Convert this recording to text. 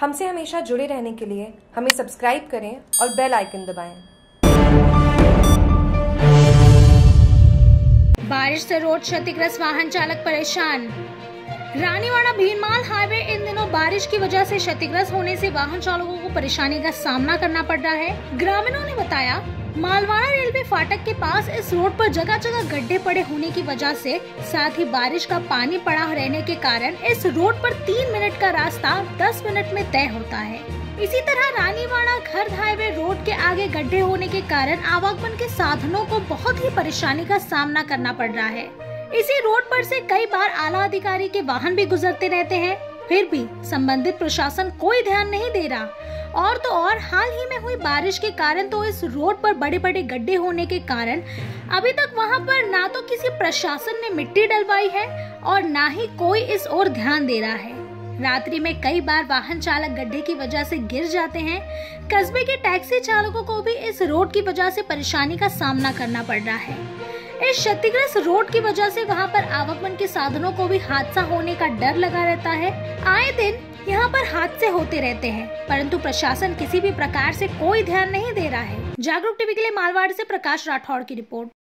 हमसे हमेशा जुड़े रहने के लिए हमें सब्सक्राइब करें और बेल आइकन दबाएं। बारिश से रोड क्षतिग्रस्त, वाहन चालक परेशान। रानीवाड़ा भीनमाल हाईवे इन दिनों बारिश की वजह से क्षतिग्रस्त होने से वाहन चालकों को परेशानी का सामना करना पड़ रहा है। ग्रामीणों ने बताया, मालवाड़ा रेलवे फाटक के पास इस रोड पर जगह जगह गड्ढे पड़े होने की वजह से, साथ ही बारिश का पानी पड़ा रहने के कारण इस रोड पर 3 मिनट का रास्ता 10 मिनट में तय होता है। इसी तरह रानीवाड़ा खर्द हाईवे रोड के आगे गड्ढे होने के कारण आवागमन के साधनों को बहुत ही परेशानी का सामना करना पड़ रहा है। इसी रोड पर से कई बार आला अधिकारी के वाहन भी गुजरते रहते हैं, फिर भी संबंधित प्रशासन कोई ध्यान नहीं दे रहा। और तो और हाल ही में हुई बारिश के कारण तो इस रोड पर बड़े बड़े गड्ढे होने के कारण अभी तक वहां पर ना तो किसी प्रशासन ने मिट्टी डलवाई है और ना ही कोई इस ओर ध्यान दे रहा है। रात्रि में कई बार वाहन चालक गड्ढे की वजह से गिर जाते हैं। कस्बे के टैक्सी चालकों को भी इस रोड की वजह से परेशानी का सामना करना पड़ रहा है। इस क्षतिग्रस्त रोड की वजह से वहां पर आवागमन के साधनों को भी हादसा होने का डर लगा रहता है। आए दिन यहाँ पर हादसे होते रहते हैं, परंतु प्रशासन किसी भी प्रकार से कोई ध्यान नहीं दे रहा है। जागरूक टीवी के लिए मालवाड़ा से प्रकाश राठौड़ की रिपोर्ट।